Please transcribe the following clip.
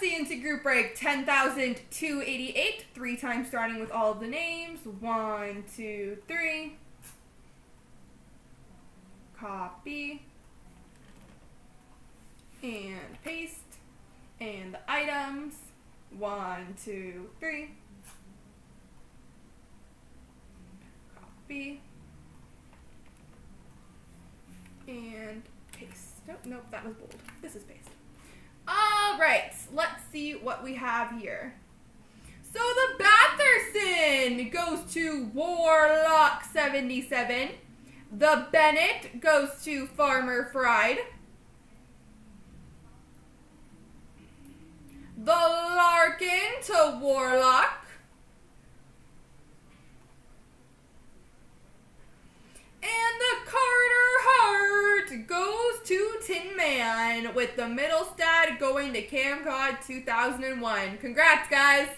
see into group break 10,288. 3 times starting with all of the names. 1, 2, 3. Copy. And paste. And the items. 1, 2, 3. Copy. And paste. Nope, that was bold. This is paste. Alright, let's see what we have here. So the Batherson goes to Warlock 77. The Bennett goes to Farmer Fried. The Larkin to Warlock. And the Carter Hart goes to Tin Man, with the middle stat going to Camcod 2001. Congrats, guys!